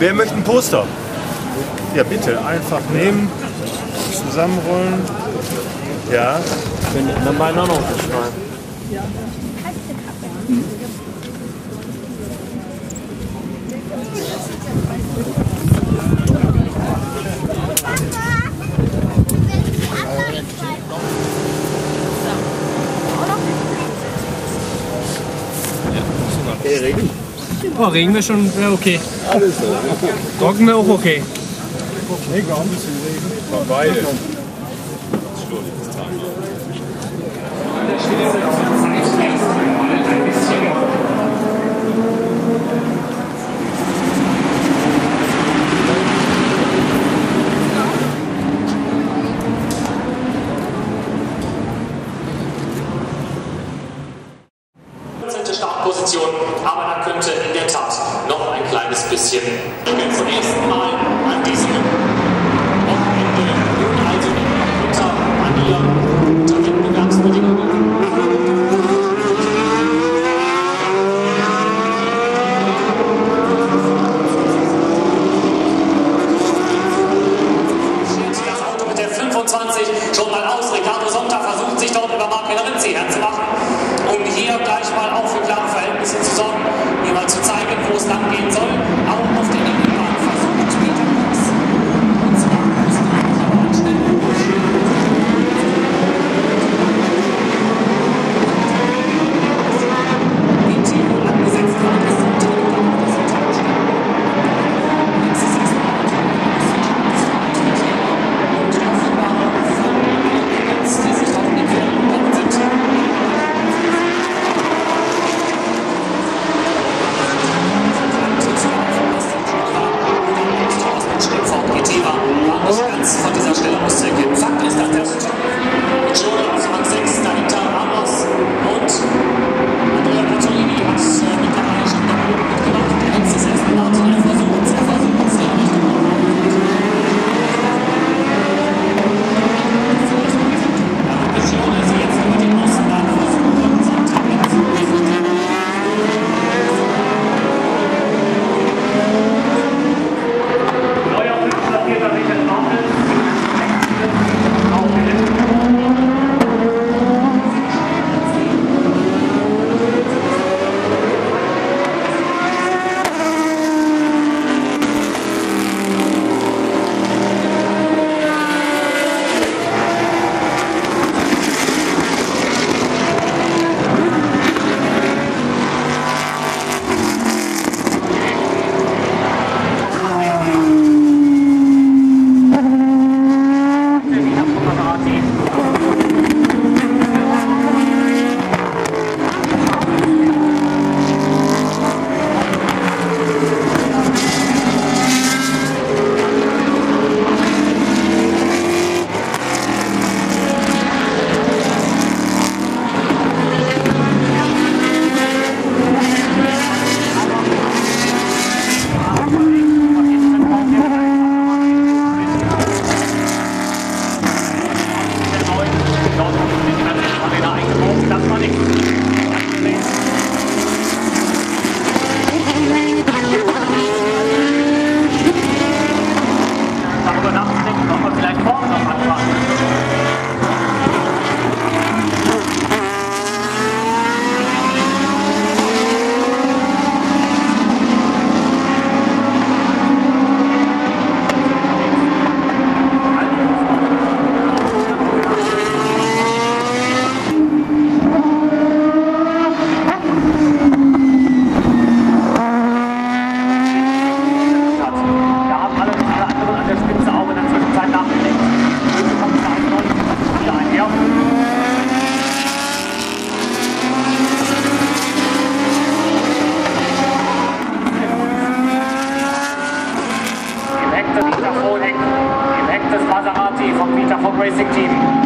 Wer möchte ein Poster? Ja, bitte, einfach nehmen, zusammenrollen. Ja. Ich bin in der Meinung noch unterschreiben. Hey, Regen? Oh, Regen wäre schon okay. Alles okay. Trocken wäre auch okay. Nee, gar ein bisschen Regen. Beide. Das ist nur dieses Tag. Startposition, aber da könnte in der Tat noch ein kleines bisschen mehr zum ersten Mal an diesem Wochenende und also unter anderem unter Wettbewerbsbedingungen. Das Auto mit der 25 schon mal aus. Ricardo Sonta versucht sich dort über Marc Renzi herzumachen, um hier gleich mal auch für klare Verhältnisse zu sorgen, mir mal zu zeigen, wo es lang gehen soll. Auch auf den Innenbahn versucht Peter Max. Und zwar muss man auch einen schnellen Busch. Die Timo angesetzt worden ist und Timo dann auf das Hotel stehen. Jetzt ist das mal ein und offenbar von die sich auf den Weg sind. Von dieser Stelle aus zu erkennen. Fakt ist, dass der schon auf Rang 6 dahinter Ramos und Andrea Bertolini hat mittlerweile schon nach oben mitgemacht. Der letzte sechste Martin er versucht es ja nicht. Schone ist jetzt über den Außenbahn versucht, sein Tablet zu lesen. Direkt das Maserati vom Peter Fogg Racing Team.